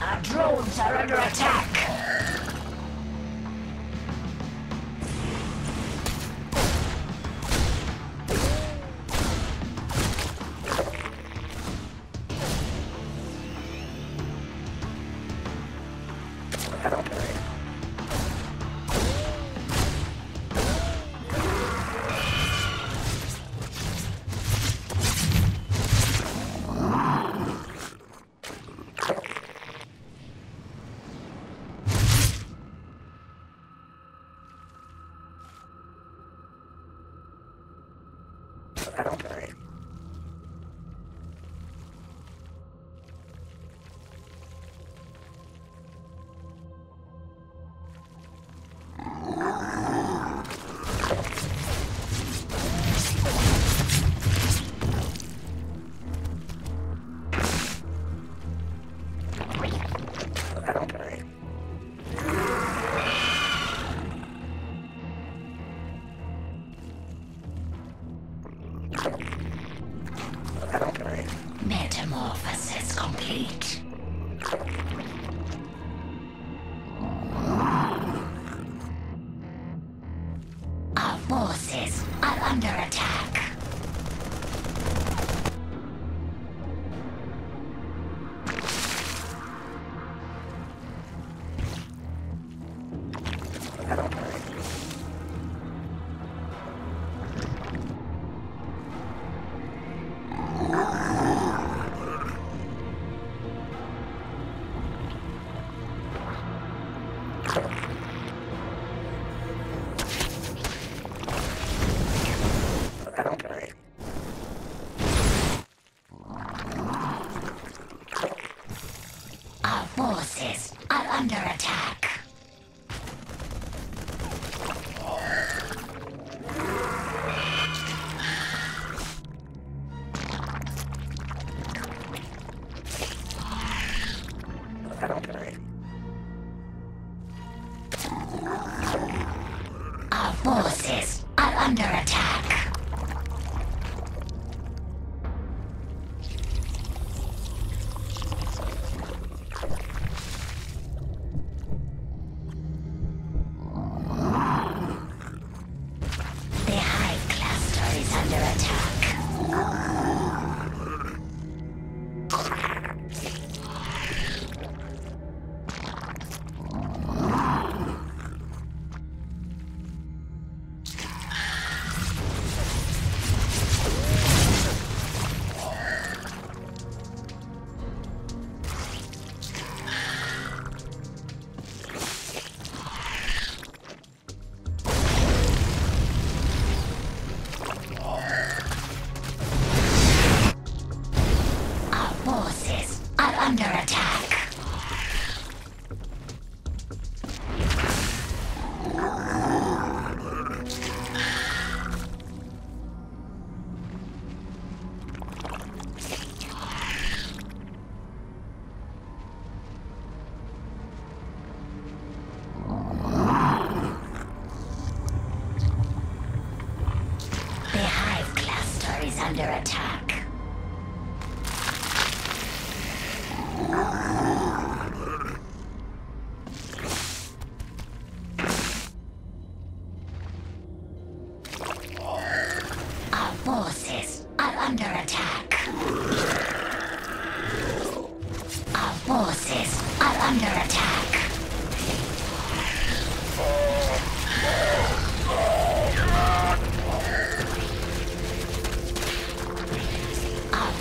Our drones are under attack! Metamorphosis complete. Our forces are under attack. Forces are under attack. Our forces are under attack. under attack.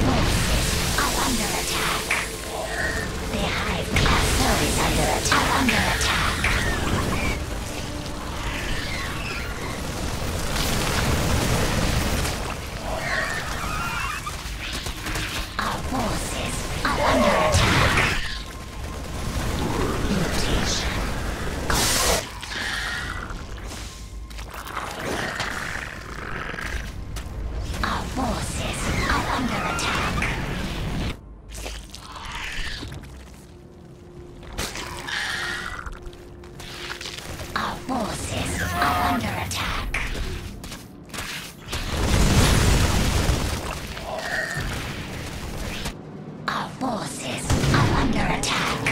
Our forces are under attack. The Hive Castle is under attack. Are under attack. Our forces are under attack. Mutation. Our forces are under attack. Our forces are under attack. Our forces are under attack. Our forces are under attack.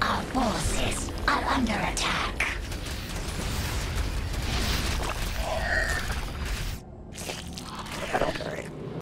Our forces are under attack.